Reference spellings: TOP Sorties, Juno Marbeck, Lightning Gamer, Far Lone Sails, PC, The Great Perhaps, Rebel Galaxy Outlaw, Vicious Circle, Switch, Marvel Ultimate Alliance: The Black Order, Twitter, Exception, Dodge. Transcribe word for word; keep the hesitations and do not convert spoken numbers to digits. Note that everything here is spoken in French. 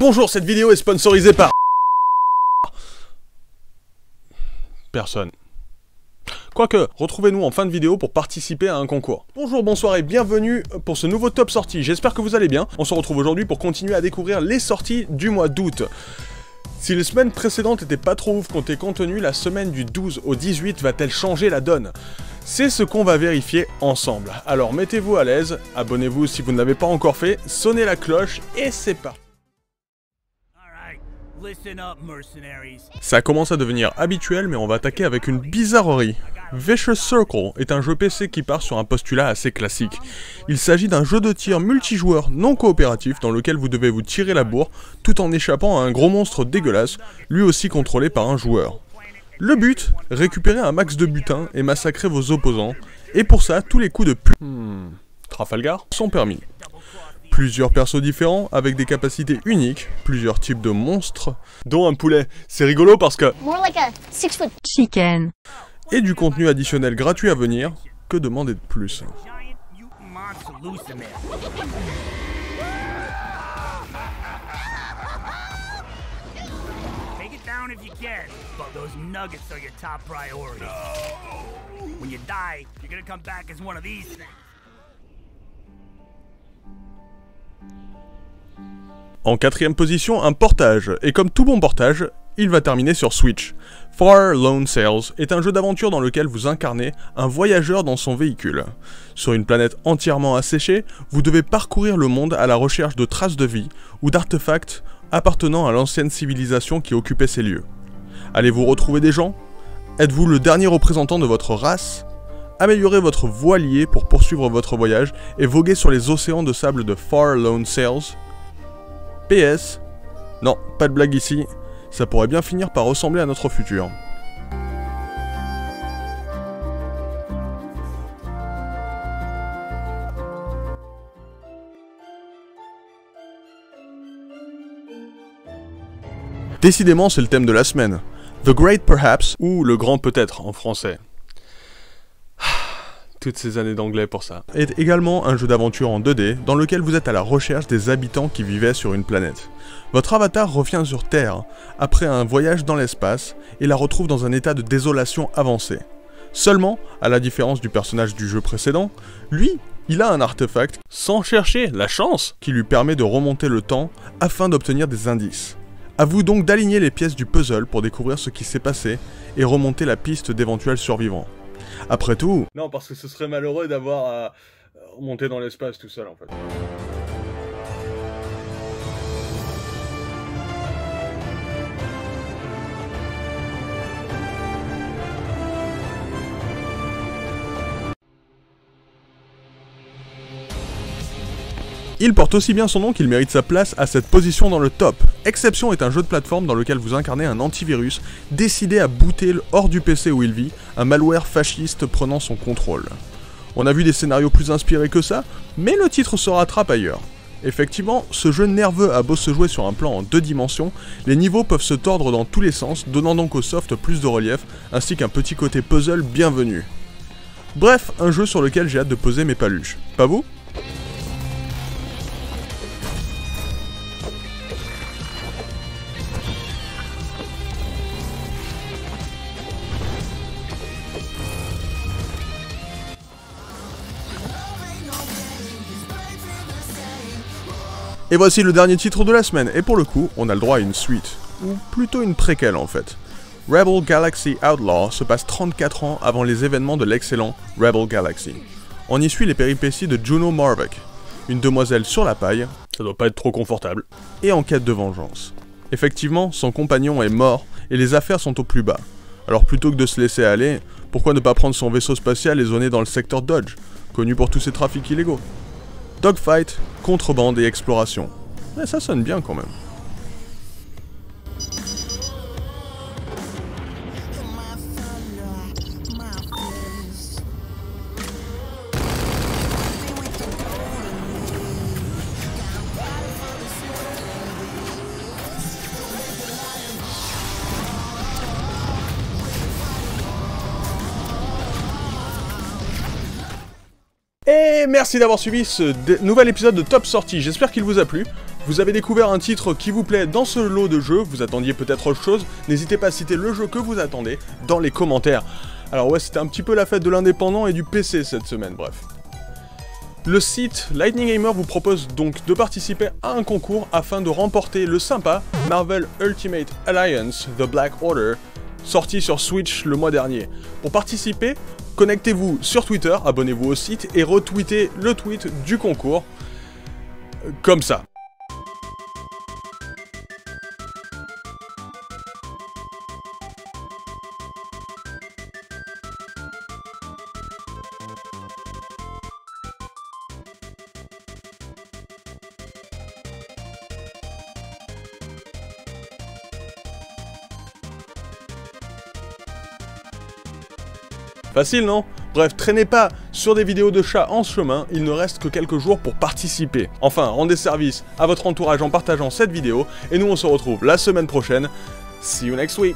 Bonjour, cette vidéo est sponsorisée par... Personne. Quoique, retrouvez-nous en fin de vidéo pour participer à un concours. Bonjour, bonsoir et bienvenue pour ce nouveau top sortie. J'espère que vous allez bien. On se retrouve aujourd'hui pour continuer à découvrir les sorties du mois d'août. Si les semaines précédentes n'étaient pas trop ouf côté contenu, la semaine du douze au dix-huit va-t-elle changer la donne? C'est ce qu'on va vérifier ensemble. Alors mettez-vous à l'aise, abonnez-vous si vous ne l'avez pas encore fait, sonnez la cloche et c'est parti. Ça commence à devenir habituel, mais on va attaquer avec une bizarrerie. Vicious Circle est un jeu P C qui part sur un postulat assez classique. Il s'agit d'un jeu de tir multijoueur non coopératif dans lequel vous devez vous tirer la bourre tout en échappant à un gros monstre dégueulasse, lui aussi contrôlé par un joueur. Le but, récupérer un max de butin et massacrer vos opposants, et pour ça tous les coups de pu... Hmm, Trafalgar sont permis. Plusieurs persos différents, avec des capacités uniques, plusieurs types de monstres, dont un poulet. C'est rigolo parce que... More like a six foot chicken. Et du contenu additionnel gratuit à venir, que demander de plus? En quatrième position, un portage, et comme tout bon portage, il va terminer sur Switch. Far Lone Sails est un jeu d'aventure dans lequel vous incarnez un voyageur dans son véhicule. Sur une planète entièrement asséchée, vous devez parcourir le monde à la recherche de traces de vie ou d'artefacts appartenant à l'ancienne civilisation qui occupait ces lieux. Allez-vous retrouver des gens? Êtes-vous le dernier représentant de votre race? Améliorez votre voilier pour poursuivre votre voyage et voguer sur les océans de sable de Far Lone Sails. P S. Non, pas de blague ici, ça pourrait bien finir par ressembler à notre futur. Décidément, c'est le thème de la semaine. The Great Perhaps, ou le grand peut-être en français. Toutes ces années d'anglais pour ça. Est également un jeu d'aventure en deux D dans lequel vous êtes à la recherche des habitants qui vivaient sur une planète. Votre avatar revient sur Terre après un voyage dans l'espace et la retrouve dans un état de désolation avancée. Seulement, à la différence du personnage du jeu précédent, lui, il a un artefact sans chercher la chance qui lui permet de remonter le temps afin d'obtenir des indices. A vous donc d'aligner les pièces du puzzle pour découvrir ce qui s'est passé et remonter la piste d'éventuels survivants. Après tout... Non, parce que ce serait malheureux d'avoir à monter dans l'espace tout seul, en fait. Il porte aussi bien son nom qu'il mérite sa place à cette position dans le top. Exception est un jeu de plateforme dans lequel vous incarnez un antivirus décidé à booter hors du P C où il vit, un malware fasciste prenant son contrôle. On a vu des scénarios plus inspirés que ça, mais le titre se rattrape ailleurs. Effectivement, ce jeu nerveux a beau se jouer sur un plan en deux dimensions, les niveaux peuvent se tordre dans tous les sens, donnant donc au soft plus de relief, ainsi qu'un petit côté puzzle bienvenu. Bref, un jeu sur lequel j'ai hâte de poser mes paluches. Pas vous ? Et voici le dernier titre de la semaine, et pour le coup, on a le droit à une suite, ou plutôt une préquelle en fait. Rebel Galaxy Outlaw se passe trente-quatre ans avant les événements de l'excellent Rebel Galaxy. On y suit les péripéties de Juno Marbeck, une demoiselle sur la paille, ça doit pas être trop confortable, et en quête de vengeance. Effectivement, son compagnon est mort, et les affaires sont au plus bas. Alors plutôt que de se laisser aller, pourquoi ne pas prendre son vaisseau spatial et zoner dans le secteur Dodge, connu pour tous ses trafics illégaux? Dogfight, contrebande et exploration. Et ça sonne bien quand même. Et merci d'avoir suivi ce nouvel épisode de Top Sortie, j'espère qu'il vous a plu. Vous avez découvert un titre qui vous plaît dans ce lot de jeux, vous attendiez peut-être autre chose, n'hésitez pas à citer le jeu que vous attendez dans les commentaires. Alors ouais, c'était un petit peu la fête de l'indépendant et du P C cette semaine, bref. Le site Lightning Gamer vous propose donc de participer à un concours afin de remporter le sympa Marvel Ultimate Alliance: The Black Order, sorti sur Switch le mois dernier. Pour participer, connectez-vous sur Twitter, abonnez-vous au site et retweetez le tweet du concours, comme ça. Facile, non? Bref, traînez pas sur des vidéos de chats en chemin, il ne reste que quelques jours pour participer. Enfin, rendez service à votre entourage en partageant cette vidéo, et nous on se retrouve la semaine prochaine. See you next week!